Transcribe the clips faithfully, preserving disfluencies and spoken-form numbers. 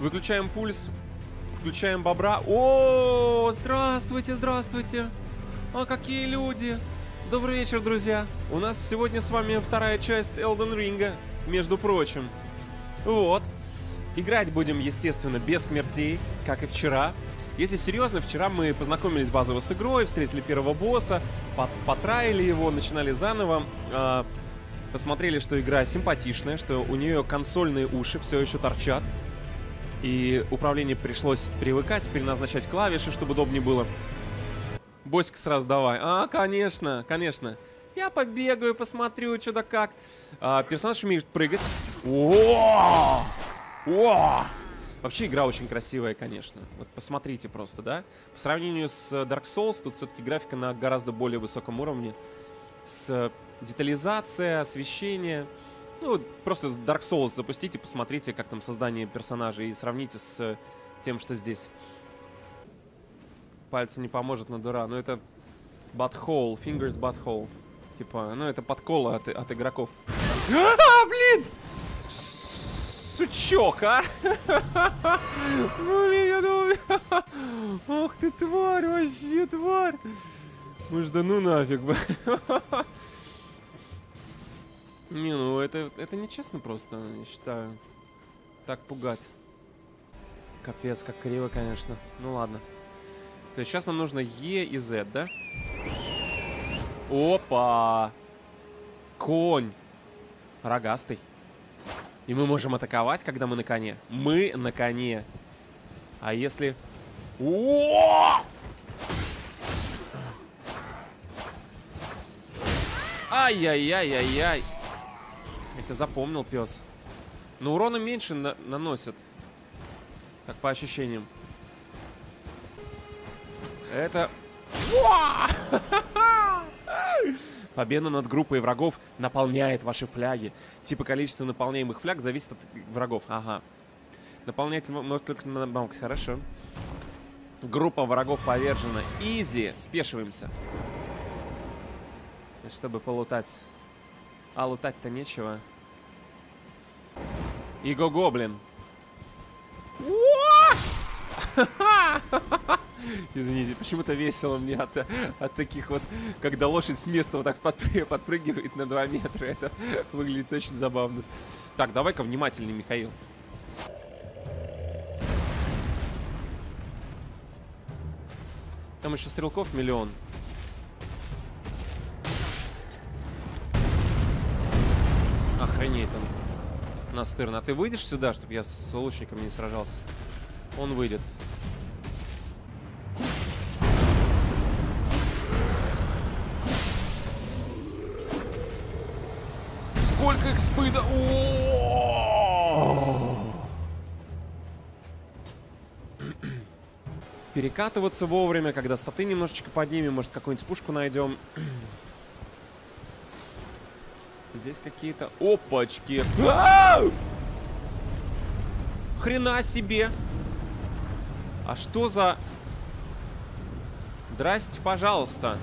Выключаем пульс. Включаем бобра. О, здравствуйте, здравствуйте. А какие люди. Добрый вечер, друзья. У нас сегодня с вами вторая часть Elden Ring, между прочим. Вот. Играть будем, естественно, без смертей, как и вчера. Если серьезно, вчера мы познакомились базово с игрой, встретили первого босса, потраили его, начинали заново. Э, посмотрели, что игра симпатичная, что у нее консольные уши все еще торчат. И управление пришлось привыкать, переназначать клавиши, чтобы удобнее было. Босик сразу давай. А, конечно, конечно. Я побегаю, посмотрю, что да как. А, персонаж умеет прыгать. О! О! Вообще игра очень красивая, конечно. Вот посмотрите просто, да? По сравнению с Dark Souls, тут все-таки графика на гораздо более высоком уровне. С детализацией, освещение. Ну, просто Dark Souls запустите, посмотрите, как там создание персонажей, и сравните с тем, что здесь. Пальцы не поможет на дура. Ну, это butthole, fingers butthole. Типа, ну, это подкола от, от игроков. А, блин! Сучок, а! Блин, я думал... Ох ты, тварь, вообще тварь! Может, да ну нафиг бы... Не, ну это, это нечестно просто, я считаю. Так пугать. Капец, как криво, конечно. Ну ладно. То есть сейчас нам нужно Е и З, да? Опа! Конь! Рогастый. И мы можем атаковать, когда мы на коне. Мы на коне. А если... О! Ай-яй-яй-яй-яй! Я тебя запомнил, пес. Но урона меньше на наносит. Так, по ощущениям. Это... Победа над группой врагов наполняет ваши фляги. Типа количество наполняемых фляг зависит от врагов. Ага. Наполнять может только на банк. Хорошо. Группа врагов повержена. Изи. Спешиваемся. Чтобы полутать. А лутать-то нечего. Иго-гоблин. Извините, почему-то весело мне от, от таких вот, когда лошадь с места вот так подпры подпрыгивает на два метра. Это выглядит очень забавно. Так, давай-ка внимательнее, Михаил. Там еще стрелков миллион. Охренеть он. Настырно. А ты выйдешь сюда, чтобы я с лучником не сражался? Он выйдет. Сколько их спыда? Перекатываться вовремя, когда статы немножечко поднимем. Может, какую-нибудь пушку найдем. Здесь какие-то... Опачки! А-а-а! Хрена себе! А что за... Здрасте, пожалуйста!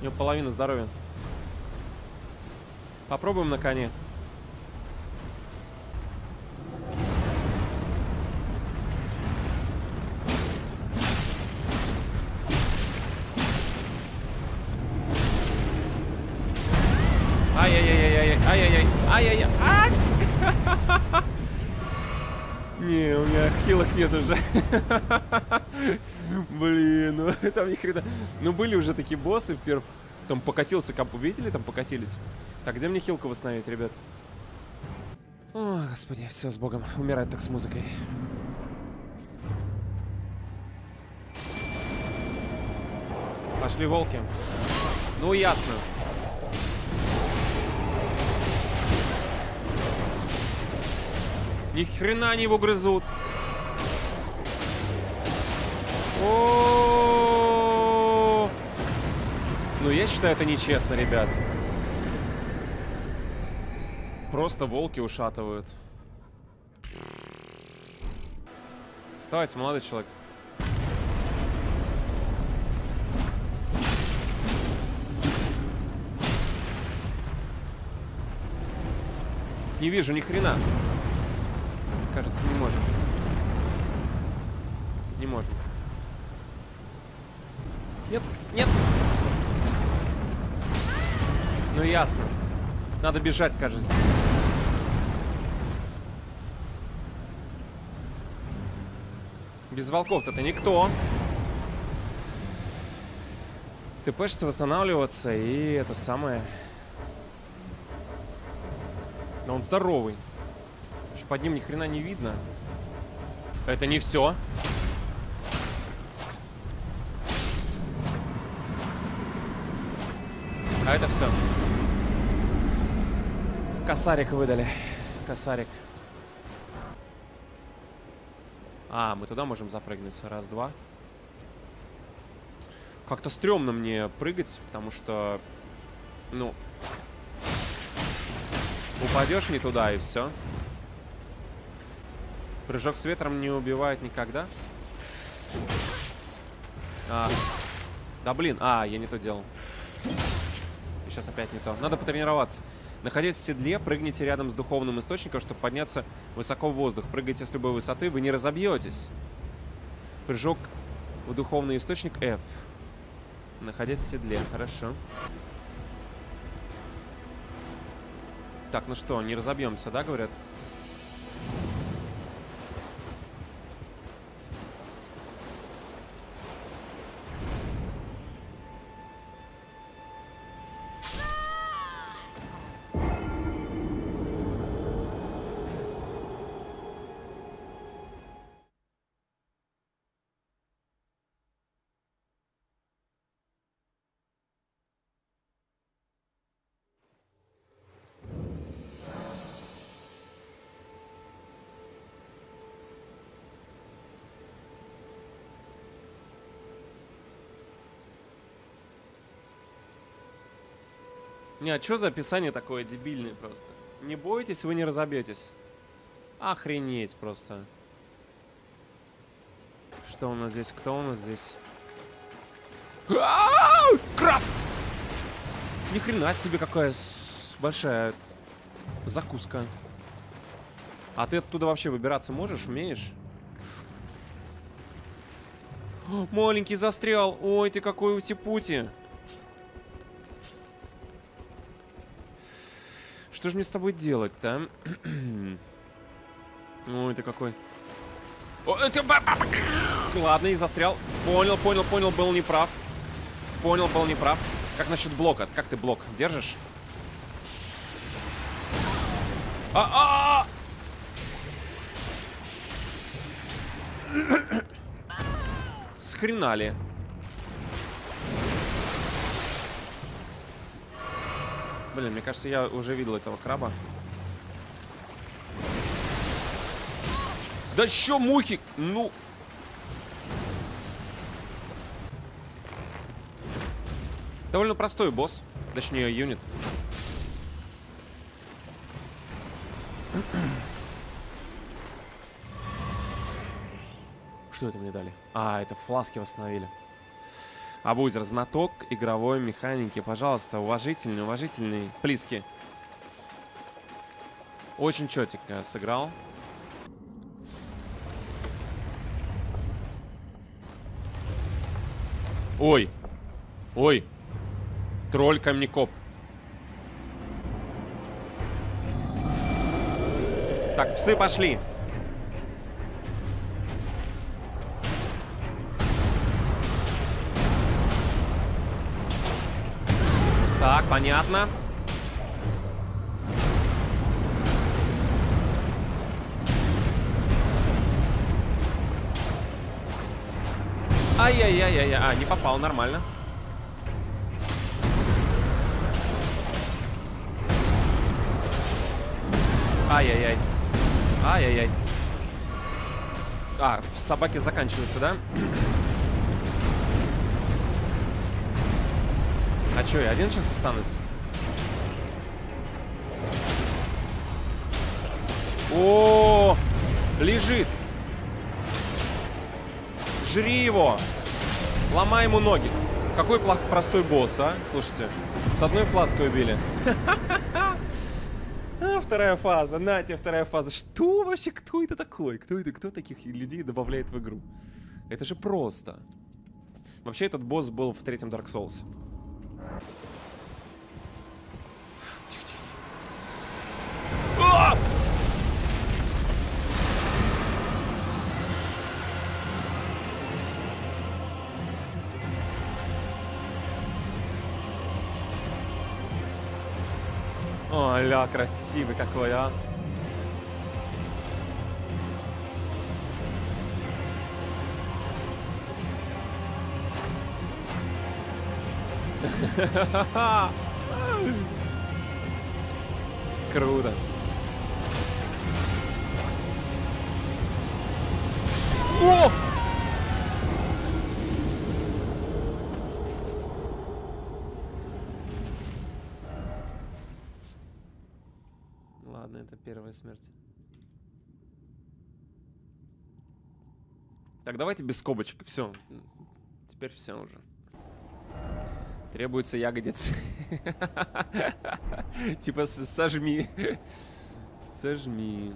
У него половина здоровья. Попробуем на коне. Ай-яй-яй-яй-яй-яй-яй-яй. Ай-яй-яй. Ай! Не, у меня хилок нет уже. Блин, ну там ни хрена. Ну были уже такие боссы в первом. Там покатился камп. Видели, там покатились. Так, где мне хилку восстановить, ребят? О, господи, все с богом. Умирать так с музыкой. Пошли волки. Ну ясно. Ни хрена они его грызут. О-о-о-о-о. Ну, я считаю, это нечестно, ребят. Просто волки ушатывают. Вставайте, молодой человек. Не вижу ни хрена. Кажется, не можем. Не можем. Нет, нет. Ну ясно. Надо бежать, кажется. Без волков-то ты никто. Ты пышешься восстанавливаться, и это самое... Но он здоровый. Под ним ни хрена не видно. Это не все. А это все. Косарик выдали. Косарик. А, мы туда можем запрыгнуть. Раз, два. Как-то стрёмно мне прыгать, потому что... Ну... Упадешь не туда, и все. Прыжок с ветром не убивает никогда. А. Да блин, а, я не то делал. И сейчас опять не то. Надо потренироваться. Находясь в седле, прыгните рядом с духовным источником, чтобы подняться высоко в воздух. Прыгайте с любой высоты, вы не разобьетесь. Прыжок в духовный источник F. Находясь в седле, хорошо. Так, ну что, не разобьемся, да, говорят? Не, а что за описание такое дебильное просто? Не бойтесь, вы не разобьетесь. Охренеть просто. Что у нас здесь? Кто у нас здесь? Краб! Ни хрена себе, какая большая закуска. А ты оттуда вообще выбираться можешь? Умеешь? Маленький застрял. Ой, ты какой ути-пути. Что же мне с тобой делать-то? Ой, ты какой. О, это... Ладно, и застрял. Понял, понял, понял, был неправ. Понял, был неправ. Как насчет блока? Как ты блок держишь? А -а -а! Схренали. Блин, мне кажется, я уже видел этого краба. Да чё, мухи? Ну. Довольно простой босс. Точнее, юнит. Что это мне дали? А, это фласки восстановили. Абузер, знаток игровой механики. Пожалуйста, уважительный, уважительный. Плиски. Очень чётенько сыграл. Ой. Ой. Тролль камнекоп. Так, псы пошли. Так, понятно. Ай-яй-яй-яй-яй. А, не попал, нормально. Ай-яй-яй. Ай-яй-яй. А, собаки заканчиваются, да? А чё, я один сейчас останусь? О, лежит. Жри его. Ломай ему ноги. Какой простой босс, а? Слушайте, с одной флаской убили. вторая фаза, на тебе вторая фаза. Что вообще, кто это такой? Кто это, кто таких людей добавляет в игру? Это же просто. Вообще, этот босс был в третьем Dark Souls. Оля, красивый какой, а! Круто. О! Ладно, это первая смерть. Так, давайте без скобочек. Все. Теперь все уже. Требуется ягодец. Типа сожми. Сожми.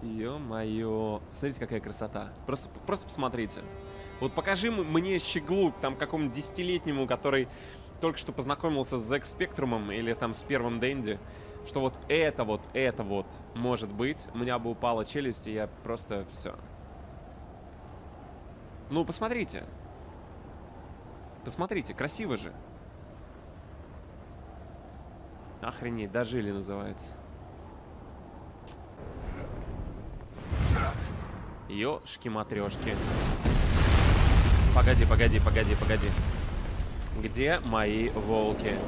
Ё-моё. Смотрите, какая красота. Просто, просто посмотрите. Вот покажи мне щеглу, там, какому-нибудь десятилетнему, который только что познакомился с Зэк Спектрумом или там с первым Дэнди, что вот это вот, это вот может быть. У меня бы упала челюсть, и я просто все. Ну, посмотрите. Посмотрите, красиво же. Охренеть, дожили называется. Ёшки-матрёшки. Погоди, погоди, погоди, погоди. Где мои волки?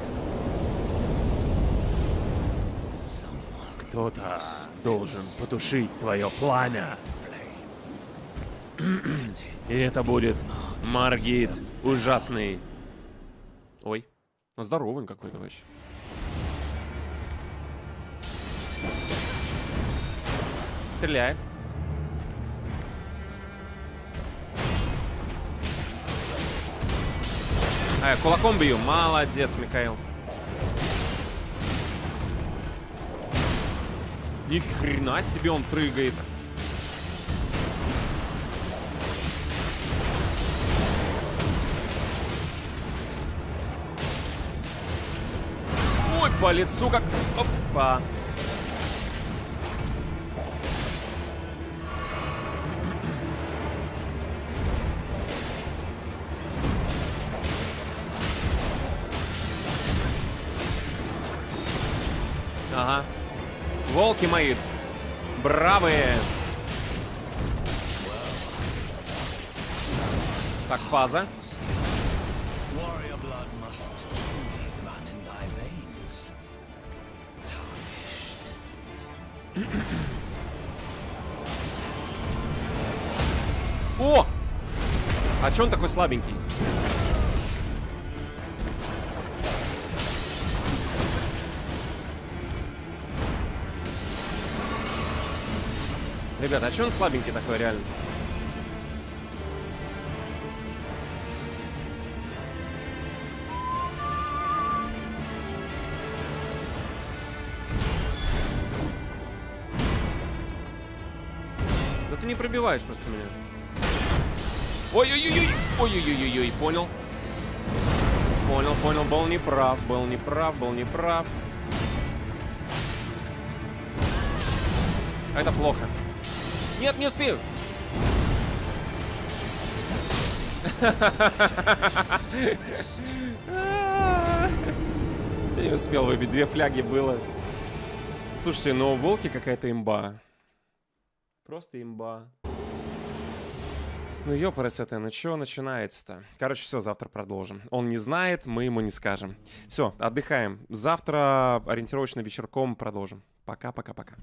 Кто-то должен потушить твое пламя. И это будет Маргит Ужасный. Ой, он здоровый какой-то вообще. Стреляет. А, я кулаком бью. Молодец, Михаил. Ни хрена себе он прыгает. Ой, по лицу как... Опа. Ага. Волки мои бравые. Так, фаза. О! А чё он такой слабенький? Ребята, а чё он слабенький такой, реально? Да ты не пробиваешь просто меня. Ой-ой-ой-ой! Ой-ой-ой-ой, понял. Понял, понял, был неправ, был неправ, был неправ. Это плохо. Нет, не успею. Я не успел выбить. Две фляги было. Слушайте, но у волки какая-то имба. Просто имба. Ну, ёпарасете, ну чё начинается-то? Короче, все, завтра продолжим. Он не знает, мы ему не скажем. Все, отдыхаем. Завтра ориентировочно вечерком продолжим. Пока-пока-пока.